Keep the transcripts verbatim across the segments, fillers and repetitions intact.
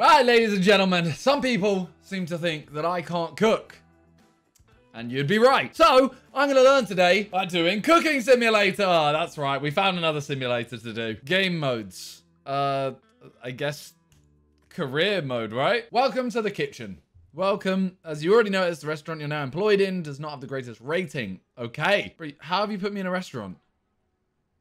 Right, ladies and gentlemen, some people seem to think that I can't cook. And you'd be right. So, I'm going to learn today by doing Cooking Simulator. That's right, we found another simulator to do. Game modes. Uh, I guess career mode, right? Welcome to the kitchen. Welcome. As you already noticed, the restaurant you're now employed in does not have the greatest rating. Okay. How have you put me in a restaurant?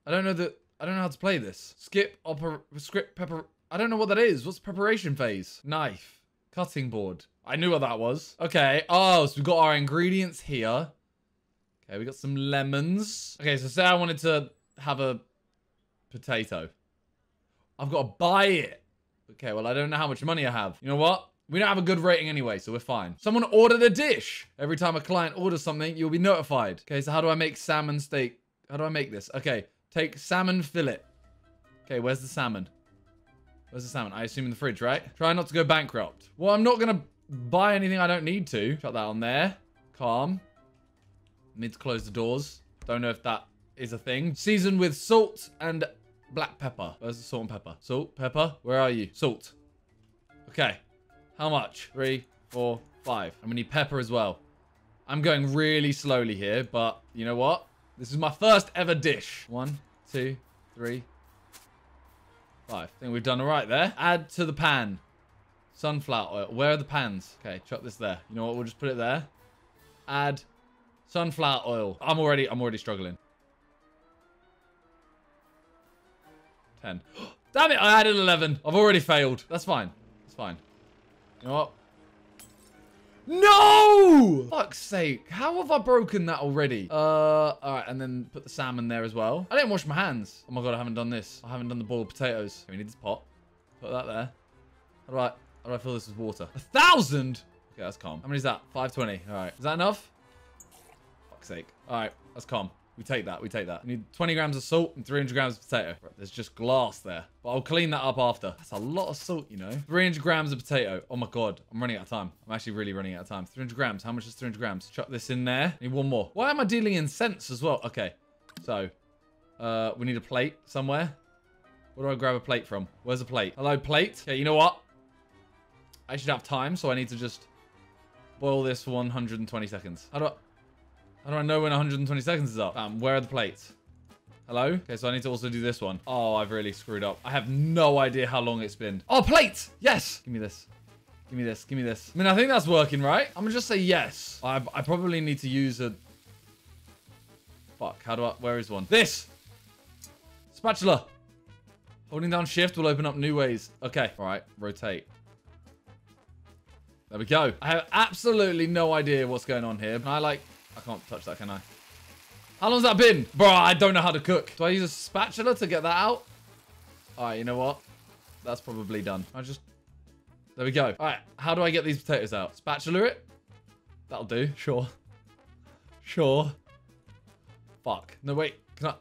I don't know that... I don't know how to play this. Skip opera... Script pepper... I don't know what that is. What's the preparation phase? Knife. Cutting board. I knew what that was. Okay. Oh, so we've got our ingredients here. Okay, we got some lemons. Okay, so say I wanted to have a potato. I've got to buy it. Okay, well, I don't know how much money I have. You know what? We don't have a good rating anyway, so we're fine. Someone ordered a dish. Every time a client orders something, you'll be notified. Okay, so how do I make salmon steak? How do I make this? Okay, take salmon fillet. Okay, where's the salmon? Where's the salmon? I assume in the fridge, right? Try not to go bankrupt. Well, I'm not going to buy anything I don't need to. Shut that on there. Calm. Need to close the doors. Don't know if that is a thing. Season with salt and black pepper. Where's the salt and pepper? Salt, pepper, where are you? Salt. Okay. How much? Three, four, five. And we need pepper as well. I'm going really slowly here, but you know what? This is my first ever dish. One, two, three... I think we've done all right there. Add to the pan. Sunflower oil. Where are the pans? Okay, chuck this there. You know what? We'll just put it there. Add sunflower oil. I'm already, I'm already struggling. ten. Damn it, I added eleven. I've already failed. That's fine. That's fine. You know what? No! Fuck's sake. How have I broken that already? Uh, all right, and then put the salmon there as well. I didn't wash my hands. Oh my God, I haven't done this. I haven't done the boiled potatoes. Okay, we need this pot. Put that there. All right, how do I fill this with water? A thousand? Okay, that's calm. How many is that? five twenty, all right. Is that enough? Fuck's sake. All right, that's calm. We take that, we take that. We need twenty grams of salt and three hundred grams of potato. Right, there's just glass there, but I'll clean that up after. That's a lot of salt, you know. three hundred grams of potato. Oh my God, I'm running out of time. I'm actually really running out of time. three hundred grams, how much is three hundred grams? Chuck this in there. Need one more. Why am I dealing in cents as well? Okay, so uh, we need a plate somewhere. Where do I grab a plate from? Where's a plate? Hello, plate. Okay, you know what? I should have time, so I need to just boil this for one hundred twenty seconds. How do I... How do I know when one hundred twenty seconds is up? Um, where are the plates? Hello? Okay, so I need to also do this one. Oh, I've really screwed up. I have no idea how long it's been. Oh, plate! Yes! Give me this. Give me this. Give me this. I mean, I think that's working, right? I'm gonna just say yes. I, I probably need to use a... Fuck, how do I... Where is one? This! Spatula! Holding down shift will open up new ways. Okay. All right, rotate. There we go. I have absolutely no idea what's going on here. I like... I can't touch that, can I? How long's that been? Bro, I don't know how to cook. Do I use a spatula to get that out? All right, you know what? That's probably done. I just... There we go. All right, how do I get these potatoes out? Spatula it? That'll do, sure. Sure. Fuck. No, wait. Can I...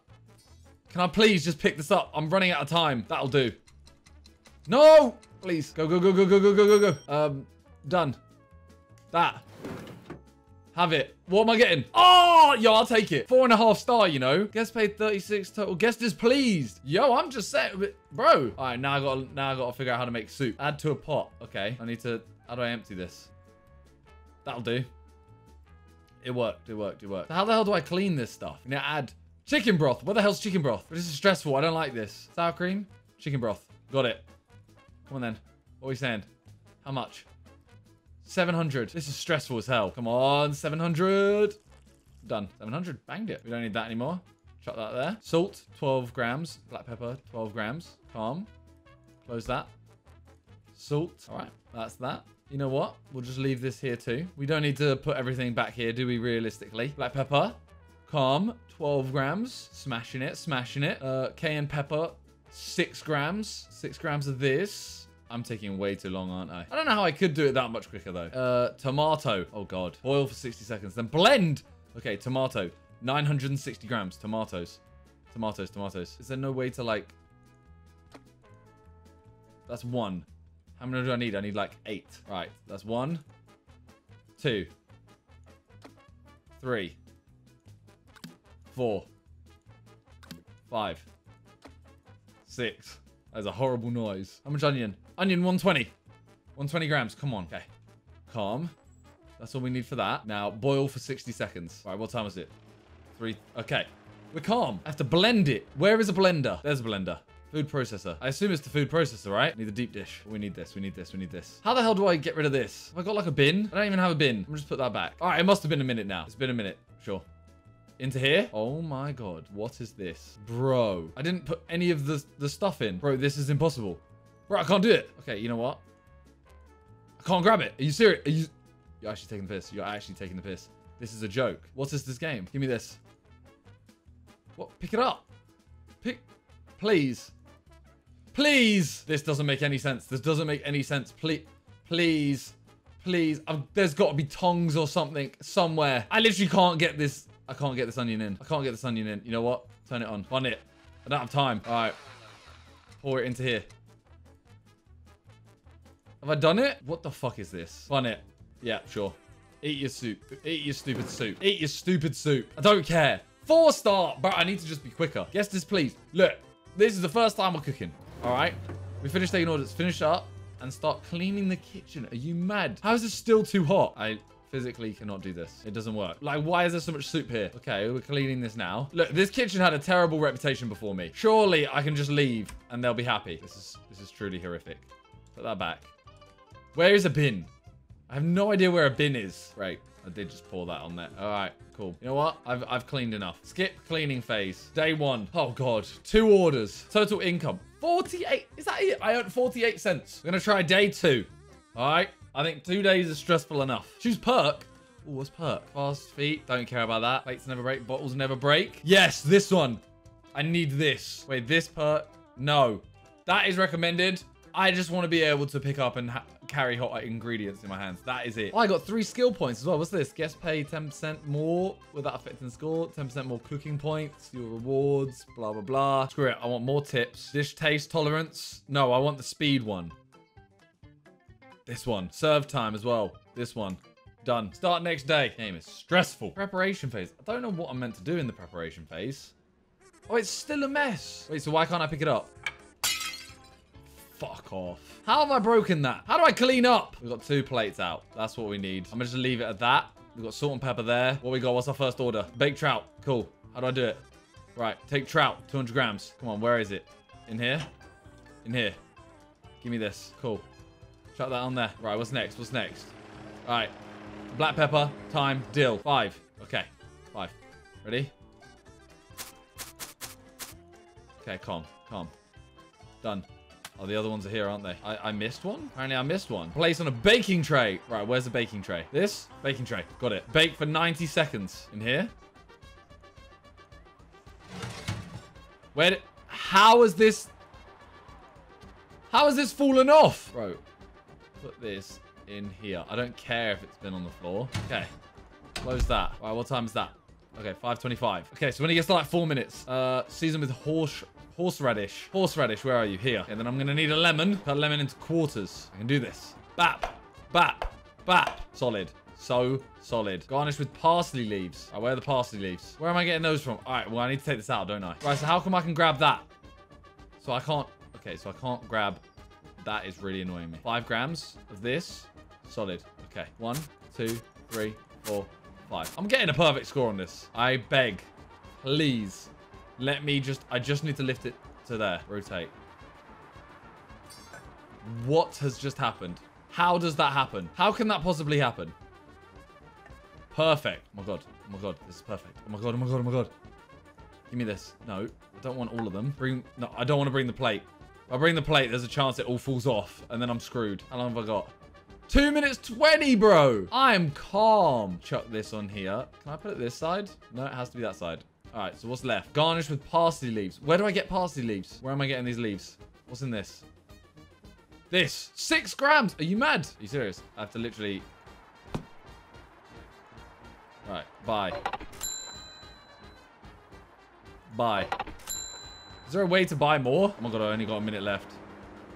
Can I please just pick this up? I'm running out of time. That'll do. No! Please. Go, go, go, go, go, go, go, go, go. Um, done. That. Have it. What am I getting? Oh, yo, I'll take it. Four and a half star, you know. Guest paid thirty-six total. Guest is pleased. Yo, I'm just saying, bro. All right, now I got now I got to figure out how to make soup. Add to a pot. Okay, I need to. How do I empty this? That'll do. It worked. It worked. It worked. How the hell do I clean this stuff? Now add chicken broth. What the hell's chicken broth? This is stressful. I don't like this. Sour cream, chicken broth. Got it. Come on then. What are we saying? How much? seven hundred. This is stressful as hell. Come on, seven hundred. Done. seven hundred. Banged it. We don't need that anymore. Chuck that there. Salt, twelve grams. Black pepper, twelve grams. Calm. Close that. Salt. All right, that's that. You know what? We'll just leave this here too. We don't need to put everything back here, do we, realistically? Black pepper. Calm. twelve grams. Smashing it, smashing it. Uh, cayenne pepper, six grams. Six grams of this. I'm taking way too long, aren't I? I don't know how I could do it that much quicker, though. Uh, tomato. Oh, God. Boil for sixty seconds. Then blend. Okay, tomato. nine hundred sixty grams. Tomatoes. Tomatoes, tomatoes. Is there no way to, like... That's one. How many do I need? I need, like, eight. Right. That's one. Two. Three. Four. Five. Six. That's a horrible noise. How much onion? Onion, one twenty. one hundred twenty grams. Come on. Okay. Calm. That's all we need for that. Now, boil for sixty seconds. All right, what time is it? Three. Okay. We're calm. I have to blend it. Where is a blender? There's a blender. Food processor. I assume it's the food processor, right? Need a deep dish. We need this. We need this. We need this. How the hell do I get rid of this? Have I got like a bin? I don't even have a bin. I'm gonna just put that back. All right, it must have been a minute now. It's been a minute. Sure. Into here. Oh my God. What is this? Bro. I didn't put any of the, the stuff in. Bro, this is impossible. Bro, I can't do it. Okay, you know what? I can't grab it. Are you serious? Are you... You're actually taking the piss. You're actually taking the piss. This is a joke. What is this game? Give me this. What? Pick it up. Pick. Please. Please. This doesn't make any sense. This doesn't make any sense. Please. Please. Please. I'm... There's got to be tongs or something somewhere. I literally can't get this. I can't get this onion in. I can't get this onion in. You know what? Turn it on. On it. I don't have time. All right. Pour it into here. Have I done it? What the fuck is this? On it. Yeah, sure. Eat your soup. Eat your stupid soup. Eat your stupid soup. I don't care. Four star. But I need to just be quicker. Guess this, please. Look. This is the first time we're cooking. All right. We finished taking orders. Finish up and start cleaning the kitchen. Are you mad? How is this still too hot? I... physically cannot do this. It doesn't work. Like, why is there so much soup here? Okay, we're cleaning this now. Look, this kitchen had a terrible reputation before me. Surely I can just leave and they'll be happy. This is this is truly horrific. Put that back. Where is a bin? I have no idea where a bin is. Right, I did just pour that on there. All right, cool. You know what? I've, I've cleaned enough. Skip cleaning phase. Day one. Oh God, two orders. Total income, forty-eight. Is that it? I earned forty-eight cents. We're gonna try day two. All right. I think two days is stressful enough. Choose perk. Oh, what's perk? Fast feet. Don't care about that. Plates never break. Bottles never break. Yes, this one. I need this. Wait, this perk? No. That is recommended. I just want to be able to pick up and ha carry hot ingredients in my hands. That is it. Oh, I got three skill points as well. What's this? Guess pay ten percent more without affecting score. ten percent more cooking points. Your rewards. Blah, blah, blah. Screw it. I want more tips. Dish taste tolerance. No, I want the speed one. This one. Serve time as well. This one. Done. Start next day. Game is stressful. Preparation phase. I don't know what I'm meant to do in the preparation phase. Oh, it's still a mess. Wait, so why can't I pick it up? Fuck off. How have I broken that? How do I clean up? We've got two plates out. That's what we need. I'm gonna just leave it at that. We've got salt and pepper there. What we got? What's our first order? Baked trout. Cool. How do I do it? Right. Take trout. two hundred grams. Come on. Where is it? In here? In here. Give me this. Cool. Chuck that on there. Right, what's next? What's next? All right. Black pepper, thyme, dill. Five. Okay. Five. Ready? Okay, calm. Calm. Done. Oh, the other ones are here, aren't they? I, I missed one? Apparently, I missed one. Place on a baking tray. Right, where's the baking tray? This? Baking tray. Got it. Bake for ninety seconds. In here? Where did... How is this... How has this fallen off? Bro. Put this in here. I don't care if it's been on the floor. Okay. Close that. All right, what time is that? Okay, five twenty-five. Okay, so when it gets to like four minutes, uh, season with horse horseradish. Horseradish, where are you? Here. And okay, then I'm going to need a lemon. Cut a lemon into quarters. I can do this. Bap. Bap. Bap. Solid. So solid. Garnish with parsley leaves. All right, where are the parsley leaves? Where am I getting those from? All right, well, I need to take this out, don't I? Right, so how come I can grab that? So I can't... Okay, so I can't grab... That is really annoying me. Five grams of this. Solid. Okay. One, two, three, four, five. I'm getting a perfect score on this. I beg. Please. Let me just... I just need to lift it to there. Rotate. What has just happened? How does that happen? How can that possibly happen? Perfect. Oh my God. Oh my God. This is perfect. Oh my God. Oh my God. Oh my God. Give me this. No. I don't want all of them. Bring... No, I don't want to bring the plate. If I bring the plate, there's a chance it all falls off, and then I'm screwed. How long have I got? two minutes twenty, bro. I am calm. Chuck this on here. Can I put it this side? No, it has to be that side. All right, so what's left? Garnish with parsley leaves. Where do I get parsley leaves? Where am I getting these leaves? What's in this? This. Six grams. Are you mad? Are you serious? I have to literally... All right, bye. Bye. Is there a way to buy more? Oh my God, I only got a minute left.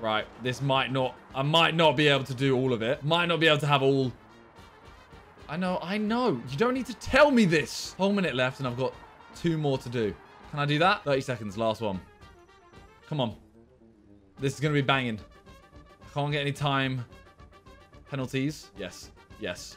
Right, this might not... I might not be able to do all of it. Might not be able to have all... I know, I know. You don't need to tell me this. Whole minute left and I've got two more to do. Can I do that? thirty seconds, last one. Come on. This is going to be banging. I can't get any time Penalties? Yes. Yes.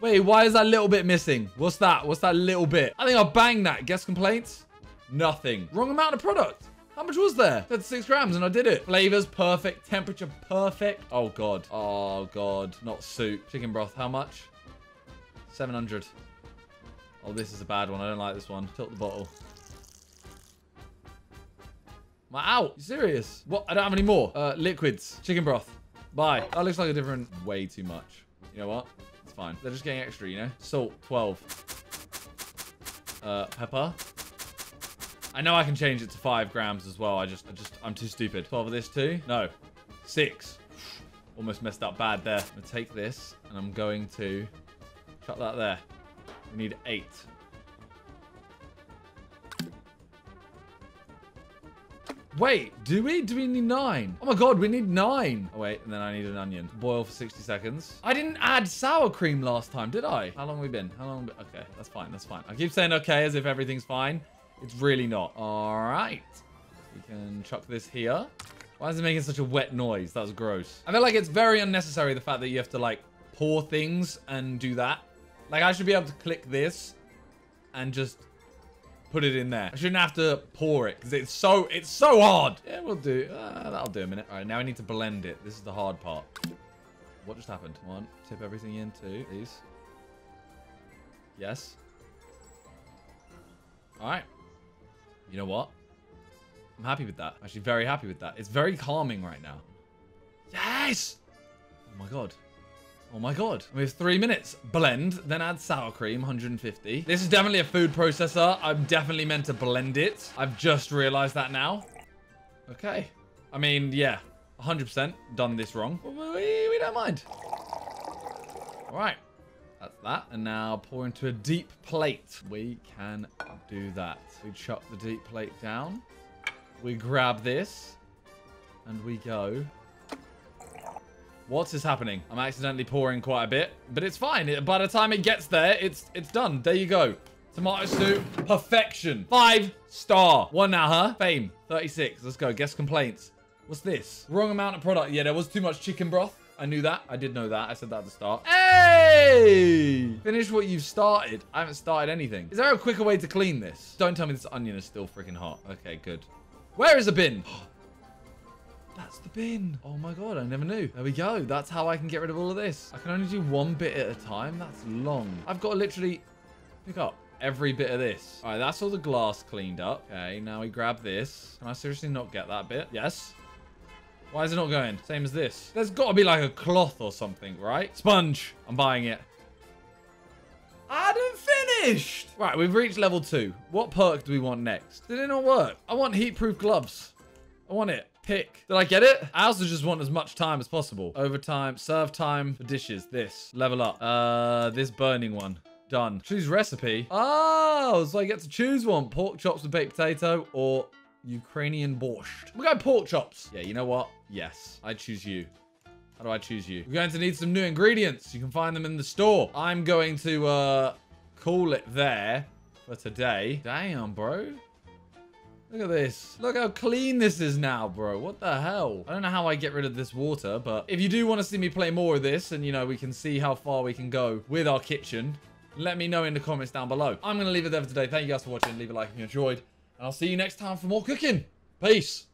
Wait, why is that little bit missing? What's that? What's that little bit? I think I'll bang that. Guest complaints? Nothing. Wrong amount of product. How much was there? That's six grams and I did it. Flavors, perfect. Temperature, perfect. Oh, God. Oh, God. Not soup. Chicken broth, how much? seven hundred. Oh, this is a bad one. I don't like this one. Tilt the bottle. Am I out? You serious? What? I don't have any more. Uh, liquids. Chicken broth. Bye. That looks like a different... Way too much. You know what? It's fine. They're just getting extra, you know? Salt, twelve. Uh, pepper. I know I can change it to five grams as well. I just, I just, I'm too stupid. twelve of this too? No. Six. Almost messed up bad there. I'm going to take this and I'm going to chuck that there. We need eight. Wait, do we? Do we need nine? Oh my God, we need nine. Oh wait, and then I need an onion. Boil for sixty seconds. I didn't add sour cream last time, did I? How long have we been? How long? Okay, that's fine, that's fine. I keep saying okay as if everything's fine. It's really not. All right. We can chuck this here. Why is it making such a wet noise? That was gross. I feel like it's very unnecessary, the fact that you have to like pour things and do that. Like I should be able to click this and just put it in there. I shouldn't have to pour it because it's so, it's so hard. Yeah, we'll do, uh, that'll do a minute. All right, now I need to blend it. This is the hard part. What just happened? One, tip everything in, two, please. Yes. All right. You know what? I'm happy with that. I'm actually very happy with that. It's very calming right now. Yes! Oh my God. Oh my God. We have three minutes. Blend, then add sour cream, one hundred fifty. This is definitely a food processor. I'm definitely meant to blend it. I've just realized that now. Okay. I mean, yeah, one hundred percent done this wrong. We, we don't mind. All right. That's that. And now pour into a deep plate. We can do that. We chop the deep plate down. We grab this. And we go. What is happening? I'm accidentally pouring quite a bit. But it's fine. By the time it gets there, it's it's done. There you go. Tomato soup. Perfection. Five star. One hour. Fame. thirty-six. Let's go. Guest complaints. What's this? Wrong amount of product. Yeah, there was too much chicken broth. I knew that. I did know that. I said that at the start. Hey! Finish what you've started. I haven't started anything. Is there a quicker way to clean this? Don't tell me this onion is still freaking hot. Okay, good. Where is the bin? That's the bin. Oh my God, I never knew. There we go. That's how I can get rid of all of this. I can only do one bit at a time. That's long. I've got to literally pick up every bit of this. All right, that's all the glass cleaned up. Okay, now we grab this. Can I seriously not get that bit? Yes. Why is it not going? Same as this. There's got to be like a cloth or something, right? Sponge. I'm buying it. I done finished. Right, we've reached level two. What perk do we want next? Did it not work? I want heat-proof gloves. I want it. Pick. Did I get it? I also just want as much time as possible. Overtime. Serve time for dishes. This. Level up. Uh, this burning one. Done. Choose recipe. Oh, so I get to choose one. Pork chops with baked potato or... Ukrainian borscht. We're going pork chops. Yeah, you know what? Yes. I choose you. How do I choose you? We're going to need some new ingredients. You can find them in the store. I'm going to uh, call it there for today. Damn, bro. Look at this. Look how clean this is now, bro. What the hell? I don't know how I get rid of this water, but if you do want to see me play more of this and, you know, we can see how far we can go with our kitchen, let me know in the comments down below. I'm going to leave it there for today. Thank you guys for watching. Leave a like if you enjoyed. I'll see you next time for more cooking. Peace.